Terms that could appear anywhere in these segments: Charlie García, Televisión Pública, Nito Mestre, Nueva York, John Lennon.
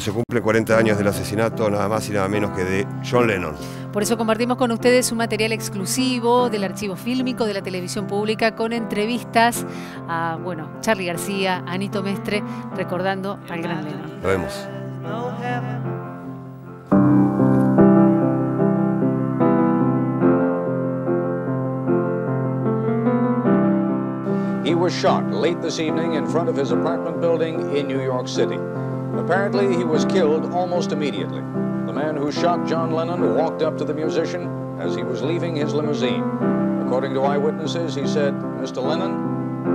Se cumplen 40 años del asesinato, nada más y nada menos que de John Lennon. Por eso compartimos con ustedes un material exclusivo del archivo fílmico de la televisión pública con entrevistas a, bueno, Charlie García, a Nito Mestre, recordando al gran Lennon. Nos vemos. He was shot late this evening in front of his apartment building in New York City. Apparently, he was killed almost immediately. The man who shot John Lennon walked up to the musician as he was leaving his limousine. According to eyewitnesses, he said, "Mr. Lennon,"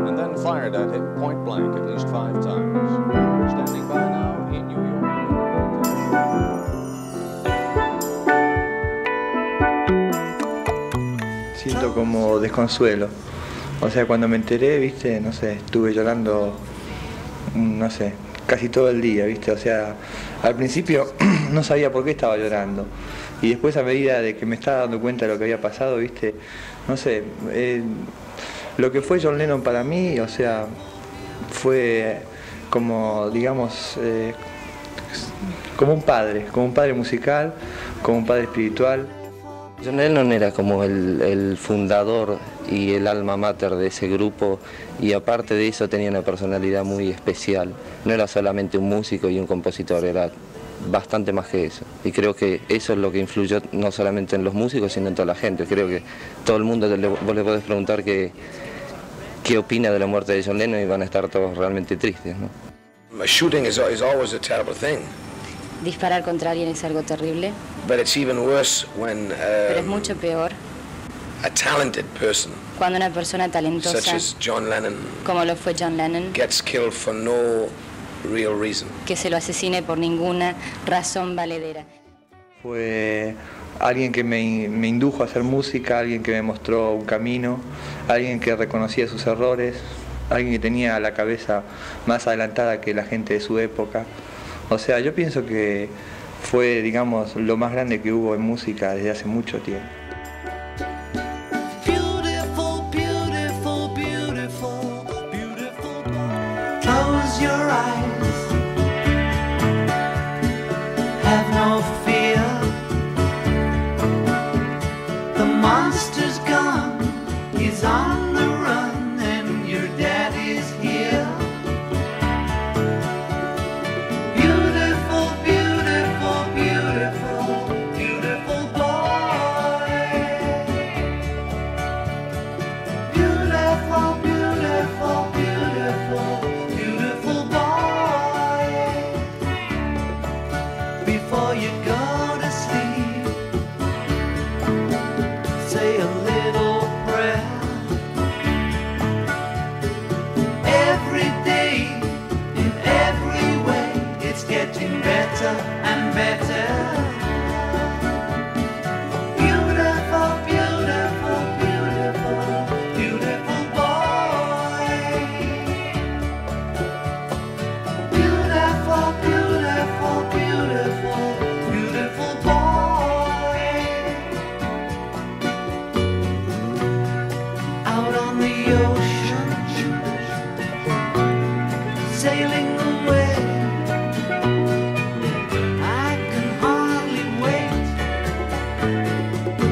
and then fired at him point blank at least 5 times. Standing by now in New York. Siento como desconsuelo. O sea, cuando me enteré, viste, no sé, estuve llorando, no sé, casi todo el día, ¿viste? O sea, al principio no sabía por qué estaba llorando. Y después, a medida de que me estaba dando cuenta de lo que había pasado, ¿viste? No sé, lo que fue John Lennon para mí, o sea, fue como, digamos, como un padre musical, como un padre espiritual. John Lennon era como el fundador y el alma mater de ese grupo, y aparte de eso tenía una personalidad muy especial. No era solamente un músico y un compositor, era bastante más que eso. Y creo que eso es lo que influyó no solamente en los músicos, sino en toda la gente. Creo que todo el mundo, vos le podés preguntar qué opina de la muerte de John Lennon y van a estar todos realmente tristes, ¿no? Shooting is always a terrible thing. Disparar contra alguien es algo terrible. But it's even worse when, pero es mucho peor a talented person, cuando una persona talentosa such as John Lennon, como lo fue John Lennon, gets killed for no real reason, que se lo asesine por ninguna razón valedera. Fue alguien que me indujo a hacer música, alguien que me mostró un camino, alguien que reconocía sus errores, alguien que tenía la cabeza más adelantada que la gente de su época. O sea, yo pienso que fue, digamos, lo más grande que hubo en música desde hace mucho tiempo. Every day, in every way, it's getting better.